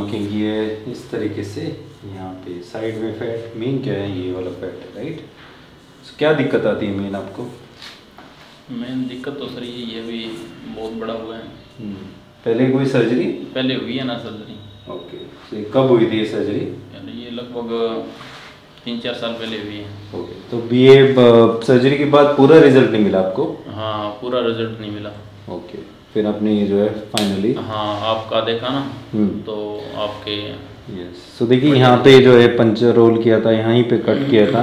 Marking ये इस तरीके से यहाँ पे साइड में फैट मेन क्या है, ये वाला फैट राइट। क्या दिक्कत आती है मेन आपको? मेन दिक्कत तो सर ये भी बहुत बड़ा हुआ है। पहले कोई सर्जरी पहले हुई है ना सर्जरी? ओके, तो कब हुई थी ये सर्जरी? ये लगभग 3-4 साल पहले हुई है। ओके, तो ये सर्जरी के बाद पूरा रिजल्ट नहीं मिला आपको? हाँ, पूरा रिजल्ट नहीं मिला। ओके, फिर आपने जो है फाइनली हाँ आपका देखा ना तो आपके यस। सो देखिए यहाँ पे जो है पंचर रोल किया था, यहाँ ही पे कट किया था।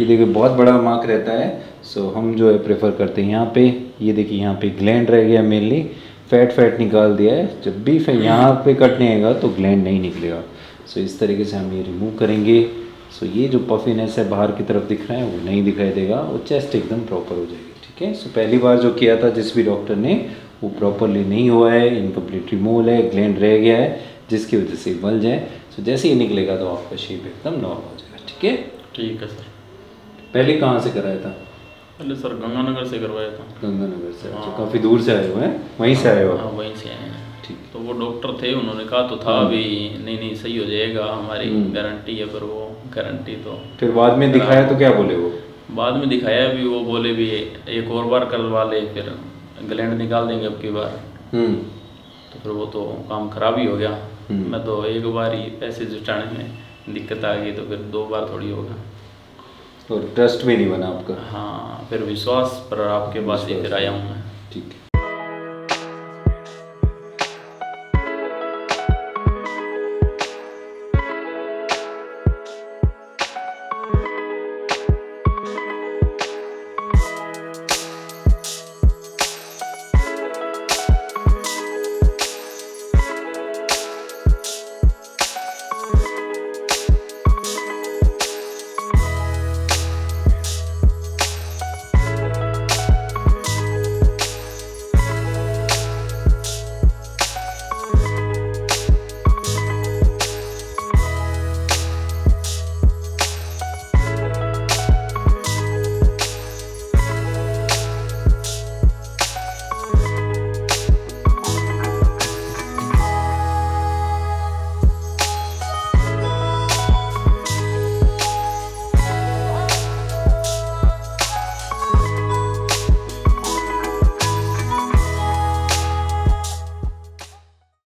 ये देखिए बहुत बड़ा मार्क रहता है, सो हम जो है प्रेफर करते हैं यहाँ पे। ये देखिए यहाँ पे ग्लैंड रह गया, मेनली फैट निकाल दिया है। जब भी यहाँ पे कट नहीं आएगा तो ग्लैंड नहीं निकलेगा। सो इस तरीके से हम ये रिमूव करेंगे। सो ये जो पफिनेस है बाहर की तरफ दिख रहा है वो नहीं दिखाई देगा और चेस्ट एकदम प्रॉपर हो जाएगी, ठीक है। सो पहली बार जो किया था जिस भी डॉक्टर ने वो प्रॉपरली नहीं हुआ है, इनकम्प्लीट रिमूवल है, ग्लैंड रह गया है जिसकी वजह से बल्ज है। सो जैसे ही निकलेगा तो आपका शेप एकदम नॉर्मल हो जाएगा, ठीक है। ठीक है सर। पहले कहाँ से कराया था? पहले सर गंगानगर से करवाया था। गंगानगर से? अच्छा, काफ़ी दूर से आए हुए हैं, वहीं से आए हुए? हाँ, वहीं से आए हैं। ठीक, तो वो डॉक्टर थे, उन्होंने कहा तो था अभी नहीं नहीं सही हो जाएगा, हमारी गारंटी है। पर वो गारंटी तो फिर बाद में दिखाया तो क्या बोले वो? बाद में दिखाया भी वो बोले भी एक और बार करवा ले, फिर ग्लैंड निकाल देंगे अब की बार। तो फिर वो तो काम खराब ही हो गया। मैं तो एक बार ही पैसे जुटाने में दिक्कत आ गई, तो फिर 2 बार थोड़ी होगा। और ट्रस्ट भी नहीं बना आपका? हाँ, फिर विश्वास पर आपके पास ही फिर आया हूँ मैं, ठीक है।